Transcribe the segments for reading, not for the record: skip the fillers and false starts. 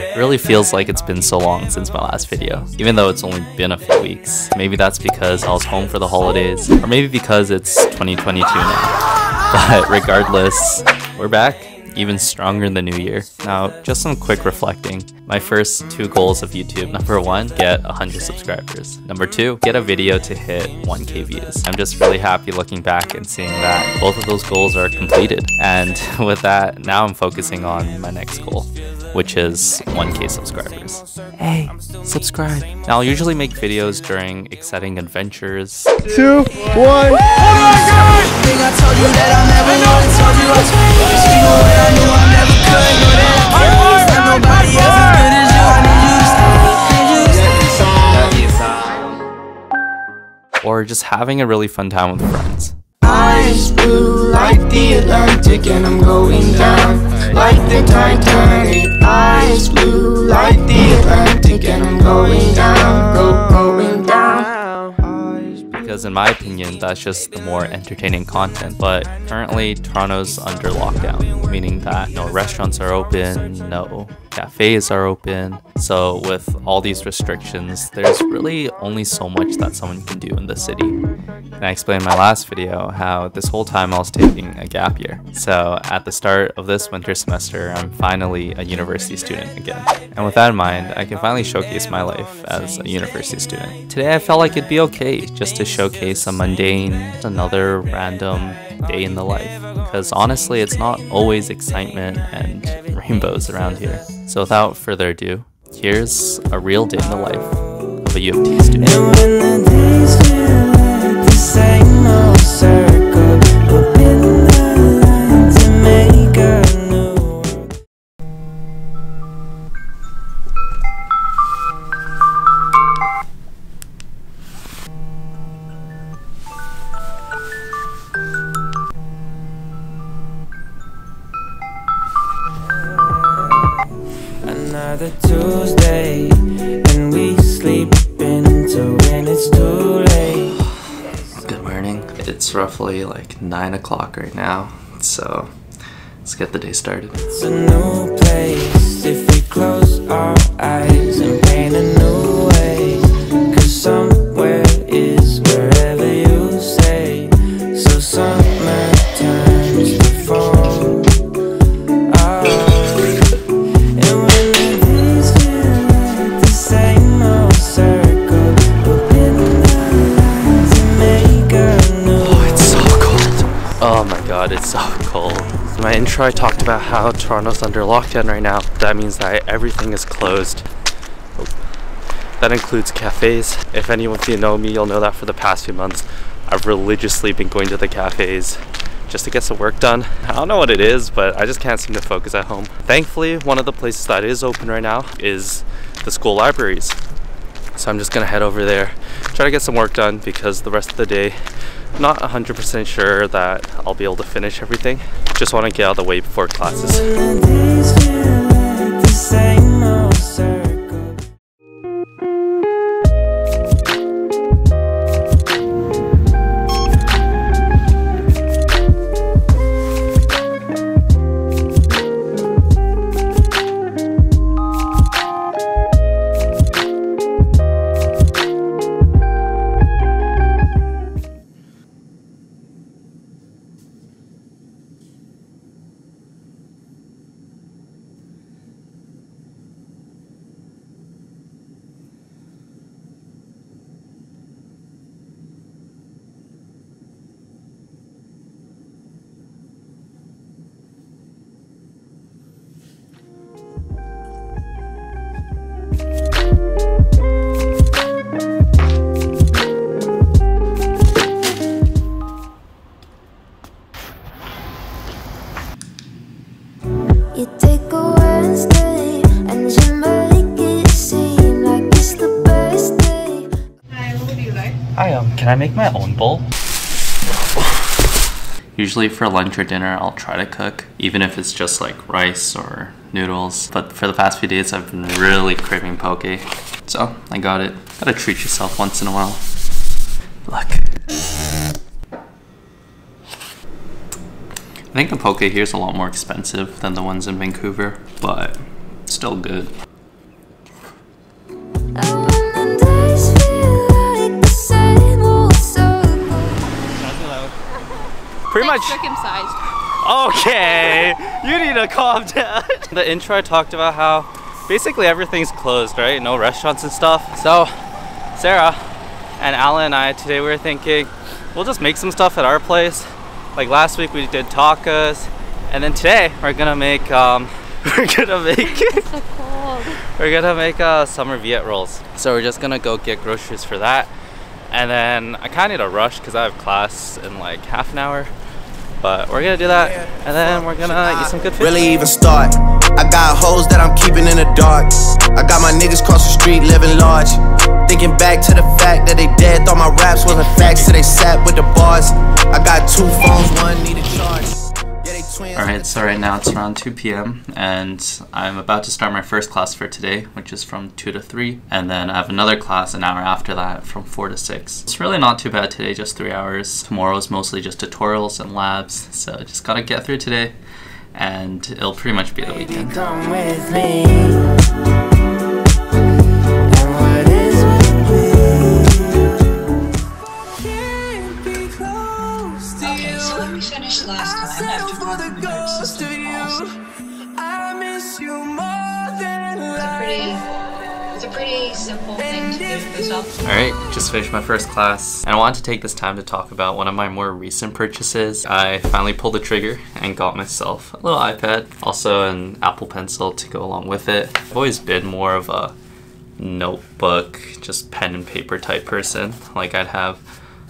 It really feels like it's been so long since my last video, even though it's only been a few weeks. Maybe that's because I was home for the holidays, or maybe because it's 2022 now. But regardless, we're back, even stronger in the new year. Now, just some quick reflecting. My first two goals of YouTube. Number one, get 100 subscribers. Number two, get a video to hit 1K views. I'm just really happy looking back and seeing that both of those goals are completed. And with that, now I'm focusing on my next goal, which is 1K subscribers. Hey, subscribe. Now I'll usually make videos during exciting adventures. 2, 1. Oh my God! I think I told you that I never wanted, told you I was I knew I never could. Or just having a really fun time with friends. Eyes blue like the Atlantic and I'm going down like the Titanic. Eyes blue like the Atlantic and I'm going down, going down. Because in my opinion, that's just the more entertaining content. But currently, Toronto's under lockdown, meaning that no restaurants are open, no cafes are open. So with all these restrictions, there's really only so much that someone can do in the city. And I explained in my last video how this whole time I was taking a gap year. So at the start of this winter semester, I'm finally a university student again. And with that in mind, I can finally showcase my life as a university student. Today, I felt like it'd be okay just to showcase a mundane, another random day in the life. Because honestly, it's not always excitement and rainbows around here. So without further ado, here's a real day in the life of a U of T student. And when the days feel the same old circle, we'll build a line to make a new another Tuesday, and we sleep until when it's too late. Good morning. It's roughly like 9 o'clock right now, so let's get the day started. It's a new place if we close our eyes and paint a new way. 'Cause somewhere is wherever you say. So summertime is the fall. It's so cold. In my intro, I talked about how Toronto's under lockdown right now. That means that everything is closed. That includes cafes. If anyone of you know me, you'll know that for the past few months, I've religiously been going to the cafes just to get some work done. I don't know what it is, but I just can't seem to focus at home. Thankfully, one of the places that is open right now is the school libraries. So I'm just gonna head over there, try to get some work done because the rest of the day, not 100% sure that I'll be able to finish everything. Just want to get out of the way before classes. Can I make my own bowl? Usually for lunch or dinner, I'll try to cook, even if it's just like rice or noodles. But for the past few days, I've been really craving poke. So I got it. Gotta treat yourself once in a while. Look. I think the Poke here is a lot more expensive than the ones in Vancouver, but still good. Pretty much circumcised. Okay, you need to calm down. The intro I talked about how basically everything's closed, right? No restaurants and stuff. So Sarah and Alan and I today we were thinking we'll just make some stuff at our place. Like last week we did tacos, and then today we're gonna make summer Viet rolls. So we're just gonna go get groceries for that. And then I kind of need a rush because I have class in like half an hour, but we're gonna do that and then we're gonna eat some good food. Really even start. I got hoes that I'm keeping in the dark. I got my niggas cross the street living large. Thinking back to the fact that they dead, thought my raps wasn't facts, so they sat with the bars. I got two phones, one needed charge. Alright, so right now it's around 2 p.m. and I'm about to start my first class for today, which is from 2 to 3. And then I have another class an hour after that from 4 to 6. It's really not too bad today, just 3 hours. Tomorrow's mostly just tutorials and labs, so just gotta get through today and it'll pretty much be the weekend. Come with me. Alright, just finished my first class, and I wanted to take this time to talk about one of my more recent purchases. I finally pulled the trigger and got myself a little iPad, also an Apple Pencil to go along with it. I've always been more of a notebook, just pen and paper type person. Like I'd have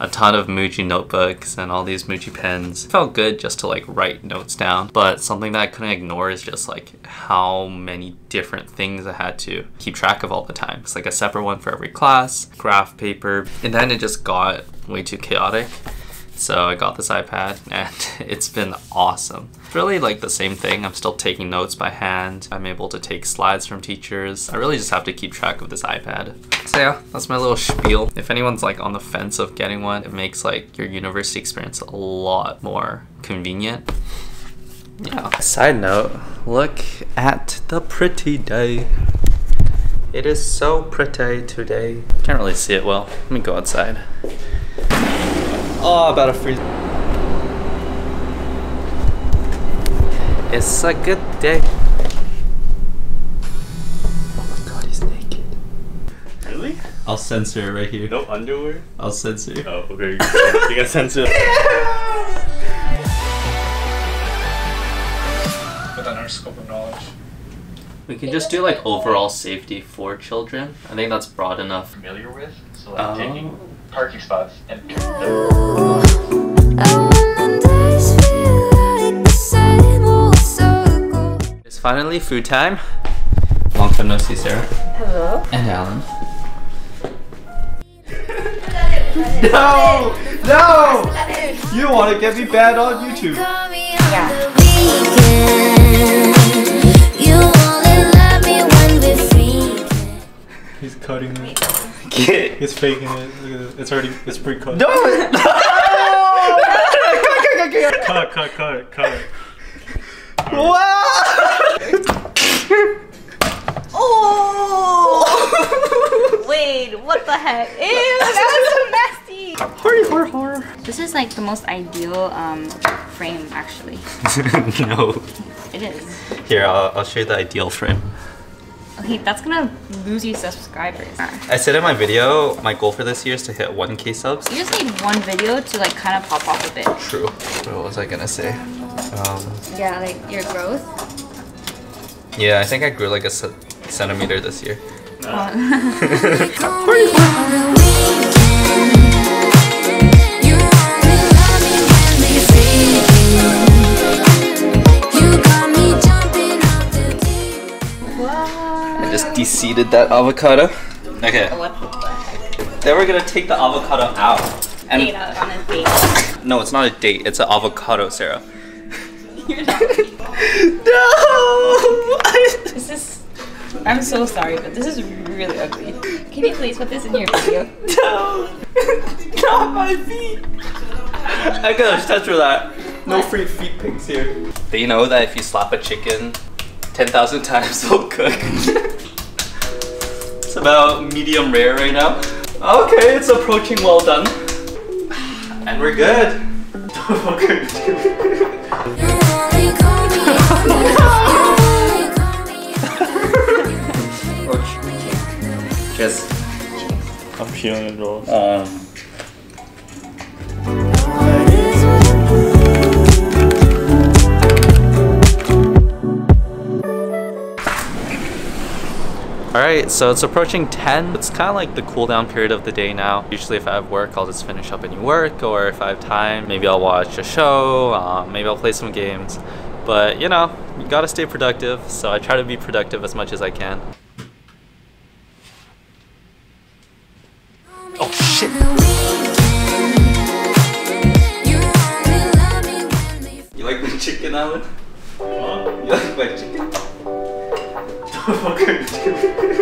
a ton of Muji notebooks and all these Muji pens. It felt good just to like write notes down, but something that I couldn't ignore is just like how many different things I had to keep track of all the time. It's like a separate one for every class, graph paper, and then it just got way too chaotic. So I got this iPad and it's been awesome. It's really like the same thing. I'm still taking notes by hand. I'm able to take slides from teachers. I really just have to keep track of this iPad. So yeah, that's my little spiel. If anyone's like on the fence of getting one, it makes like your university experience a lot more convenient. Yeah. Side note, look at the pretty day. It is so pretty today. Can't really see it well. Let me go outside. Oh, about to freeze. It's a good day. Oh my god, he's naked. Really? I'll censor it right here. No underwear? I'll censor it. Oh, okay. You gotta censor it. Within our scope of knowledge. We can just do like overall safety for children. I think that's broad enough. Familiar with? So like taking parking spots and it's finally food time. Long time no see, Sarah. Hello. And Alan. No! No! You want to get me banned on YouTube. Yeah. He's cutting me. It's faking it. Look at this. It's already, it's pre-cut. No! Cut. Wow! Oh! Wait, what the heck? Ew, that was so nasty! Horror. This is like the most ideal frame, actually. No. It is. Here, I'll show you the ideal frame. Okay, that's gonna lose you subscribers. I said in my video, my goal for this year is to hit 1K subs. You just need one video to like kind of pop off a bit. True. What was I gonna say? Yeah, like your growth. Yeah, I think I grew like a centimeter this year. Just de-seeded that avocado. Okay. Then we're gonna take the avocado out. And date out on a date. No, it's not a date. It's an avocado, Sarah. You're not. No. This is. I'm so sorry, but this is really ugly. Can you please put this in your video? No. Not my feet. I gotta touch with that. No free feet pics here. They know that if you slap a chicken 10,000 times, it'll cook. It's about medium rare right now. Okay, it's approaching well done. And we're good. Cheers. I'm feeling it all. Alright, so it's approaching 10. It's kind of like the cool down period of the day now. Usually if I have work, I'll just finish up any work, or if I have time, maybe I'll watch a show, maybe I'll play some games. But you know, you gotta stay productive, so I try to be productive as much as I can. Oh shit! You like my chicken, Alan? Huh? You like my chicken?